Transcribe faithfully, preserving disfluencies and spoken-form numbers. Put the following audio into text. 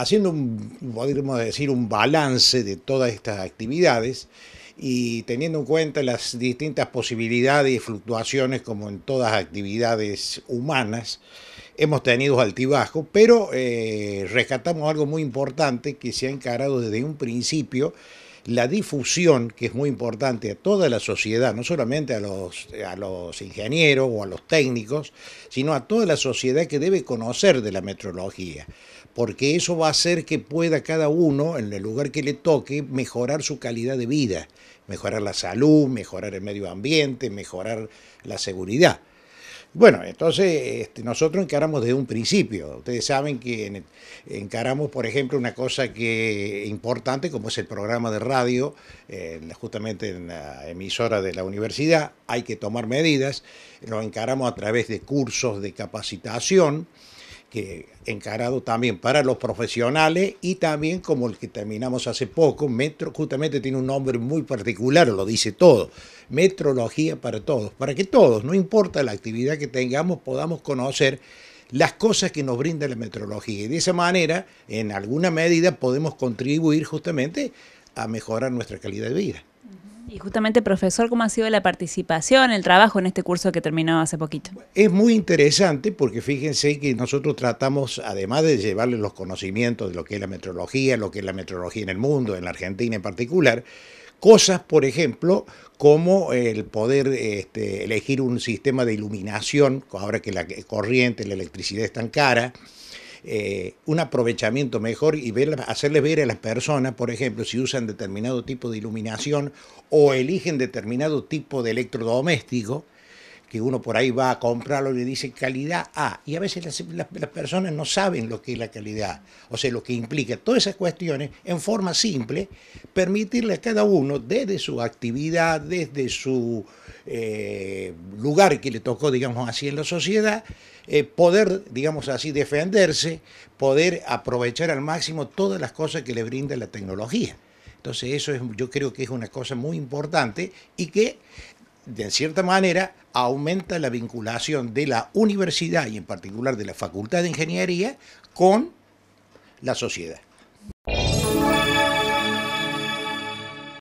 haciendo un, podríamos decir, un balance de todas estas actividades y teniendo en cuenta las distintas posibilidades y fluctuaciones como en todas actividades humanas, hemos tenido altibajos, pero eh, rescatamos algo muy importante que se ha encarado desde un principio, la difusión, que es muy importante a toda la sociedad, no solamente a los, a los ingenieros o a los técnicos, sino a toda la sociedad que debe conocer de la metrología, porque eso va a hacer que pueda cada uno, en el lugar que le toque, mejorar su calidad de vida, mejorar la salud, mejorar el medio ambiente, mejorar la seguridad. Bueno, entonces este, nosotros encaramos desde un principio. Ustedes saben que encaramos, por ejemplo, una cosa que es importante, como es el programa de radio, eh, justamente en la emisora de la universidad, hay que tomar medidas, lo encaramos a través de cursos de capacitación, que encarado también para los profesionales y también como el que terminamos hace poco, Metro, justamente tiene un nombre muy particular, lo dice todo, Metrología para todos, para que todos, no importa la actividad que tengamos, podamos conocer las cosas que nos brinda la metrología y de esa manera, en alguna medida, podemos contribuir justamente a mejorar nuestra calidad de vida. Y justamente, profesor, ¿cómo ha sido la participación, el trabajo en este curso que terminó hace poquito? Es muy interesante porque fíjense que nosotros tratamos, además de llevarles los conocimientos de lo que es la metrología, lo que es la metrología en el mundo, en la Argentina en particular, cosas, por ejemplo, como el poder este, elegir un sistema de iluminación, ahora que la corriente, la electricidad es tan cara, Eh, un aprovechamiento mejor y ver, hacerles ver a las personas, por ejemplo, si usan determinado tipo de iluminación o eligen determinado tipo de electrodoméstico, que uno por ahí va a comprarlo y le dice calidad A, y a veces las, las, las personas no saben lo que es la calidad, o sea, lo que implica. Todas esas cuestiones, en forma simple, permitirle a cada uno, desde su actividad, desde su eh, lugar que le tocó, digamos así, en la sociedad, eh, poder, digamos así, defenderse, poder aprovechar al máximo todas las cosas que le brinda la tecnología. Entonces eso es, yo creo que es una cosa muy importante y que, de cierta manera, aumenta la vinculación de la universidad y en particular de la Facultad de Ingeniería con la sociedad.